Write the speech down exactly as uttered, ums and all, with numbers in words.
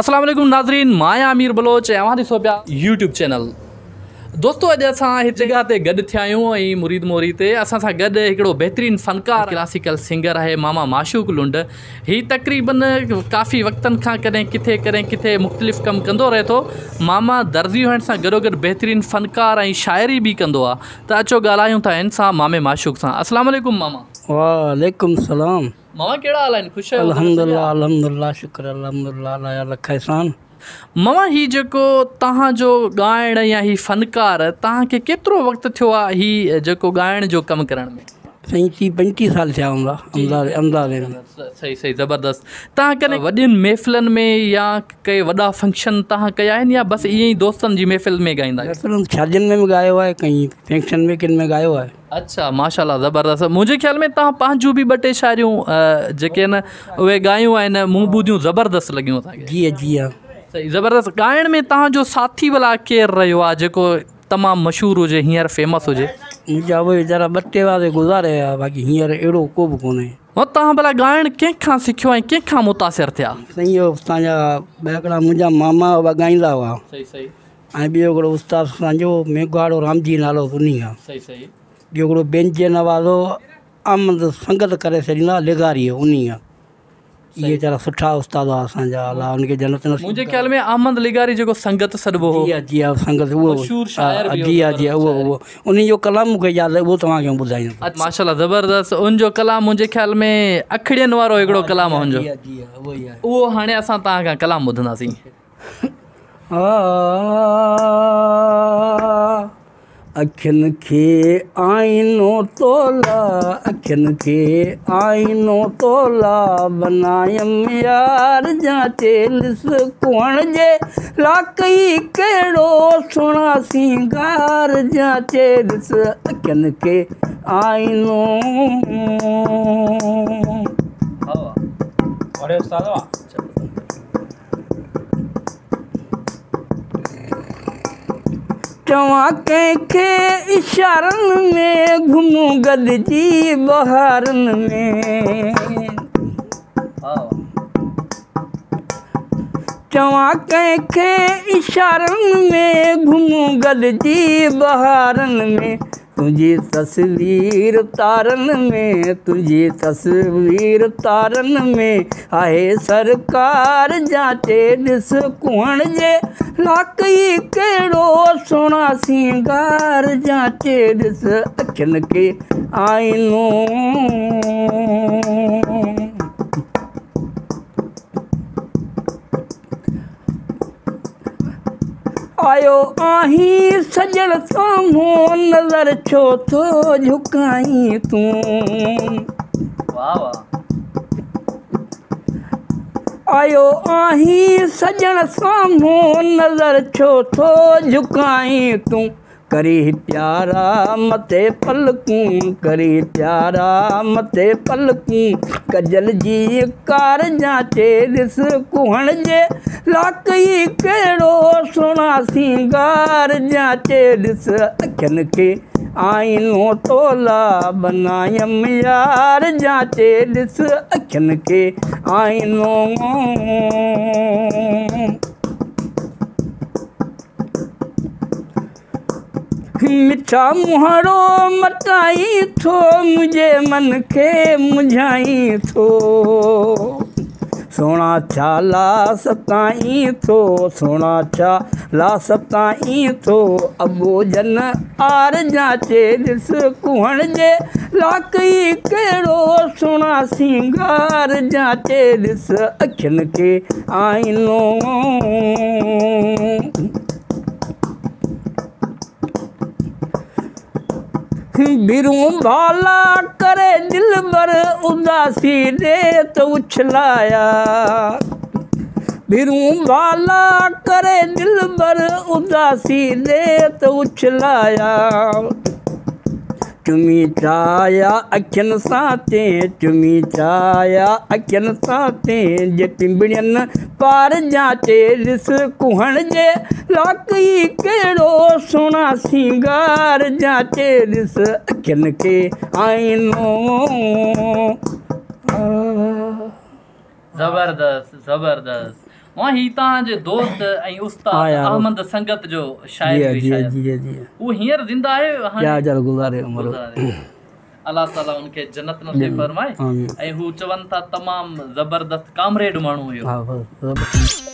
अस्सलाम वालेकुम नाजरीन, माया अमीर बलोच अवां दिसो पिया यूट्यूब चैनल। दोस्तों अज अस जगह से गड थे आयूँ मुरीद मोरी से असा सा गड एकड़ो बेहतरीन फनकार क्लासिकल सिंगर है मामा माशूक लुंड। ही तकरीबन काफ़ी वक्तन का कदें किथे कदें किथे मुख्तलिफ कम कंदो रहे तो मामा दर्जी हुअण सां गॾो गॾु बेहतरीन फनकार ऐं शायरी भी कंदो आ। त अचो ॻाल्हायूं था इन सां मामे माशूक सां। अस्सलाम वालेकुम मामा। वालेकुम सलाम। मामा कहिड़ा हाल आहिनि? ख़ुशि आहियो? अल्हम्दुलिल्लाह अल्हम्दुलिल्लाह शुक्र अल्हम्दुलिल्लाह अल्लाह जा लख एहसान। मामा ही जो तहां जो गायण या ही फनकार तहां के केतरो वक्त थो आ ही जो गायण जो कम करण में? सही पंटीह साल थे अहमदाबाद। सही सही जबरदस्त। तहां कने वडन महफिलन में या के वडा फंक्शन तहां कया है या बस यही दोस्तन जी महफिल में गाइंदा? शादियन में गायो है, कहीं फंक्शन में किन में गायो है। अच्छा माशाल्लाह जबरदस्त। मुझे ख्याल में तहां पांजू भी बटे शायरियों जके न वे गायो है न मु बुधियो जबरदस्त लगियो ताके। जी जी हां सही जबरदस्त। गायण में तहां जो साथी वाला केर रहो आ जो तमाम मशहूर हो जे हींअर फेमस हो जे? मुझा वो जरा बटे वाले गुजारे आ, बाकी हींअर एड़ो को भी कोने। और तहां भला गायण के खां सिखियो ऐ के खां मुतासिर थिया? सही ओ ताजा बगड़ा मुजा मामा वा गाइंदा हुआ। सही सही। आ बियो गड़ो उस्ताद सांजो मेघवाड़ो रामजी नालो सुनी आ। सही सही। बियो गड़ो बेंजे नवाजो आमद संगत करे सरीना लेगारी उनी आ। ये जरा सुठा उस्ताद असांजा, अल्लाह उनके जन्नत नसीब। मुझे ख्याल में अहमद लिगारी जो संगत सदबो हो। जी जी संगत वो मशहूर शायर भी। जी जी वो वो उन्हीं जो कलाम को याद है वो तवा के बुझाई। माशाल्लाह जबरदस्त। उन जो कलाम मुझे ख्याल में अखड़ियन वारो एकड़ो कलाम हो जो। जी जी वो ही है वो। हाने असा ता का कलाम बुधनासी। अखिन के आईनो तोला अखिन के आईनो तोला बनायम यार जाते कुण जे लाकई कड़ो सुना सिंगार जाते अखिन के आईनो। अरे चवा कंखे इशारन में घुमू गदजी बहारन में। चवा कंखे इशारन में घुमू गदजी बहारन में तुझी तस्वीर तारन में तुझी तस्वीर तारन में आहे सरकार जाते दिस कुण जे लाकई कड़ो सोना सिंगार जाते दिस अखिन के आईनो। आयो आही सजल सामों नजर छो तो झुकाई तू। वाह वाह। आयो आही सजल सामों नजर छो तो झुकाई तू करी प्यारा मते पलकूं करी प्यारा मते पलकूं कजल जी कार जाते दिस कुहण जे लाकई कड़ो सोना सिंगार जाते दिस अखिन के आईनो तोला बनायम यार जाते दिस अखिन के आईनो। मिठा मुहरो मटाई थो मुझे मन के मुझाई थो सोना छाला सताई थो सोना छाला सताई थो अबोजन आर जाते दिस कुहण जे लाकई कड़ो सोना सिंगार जाते दिस अखिन के आईनो। बिरू भाला करे दिलबर उदासी दे तो उछलाया बिरू भाला करे दिलबर उदासी दे तो उछलाया चुमी चाया अखिन साते चुमी चाया अखिन साते जे टिंबिड़ियन पार जाते दिस कुहण जे लाकई कड़ो सोना सिंगार जाते दिस अखिन के आईनो। जबरदस्त जबरदस्त। वही तां जे दोस्त ए उस्ताद अहमद संगत जो शायर भी शायर जी जी वो हियर जिंदा है या जल गुजारे उम्र अल्लाह ताला उनके जन्नत नसीब फरमाए ए हु चवन था तमाम जबरदस्त कामरेड मानू हो।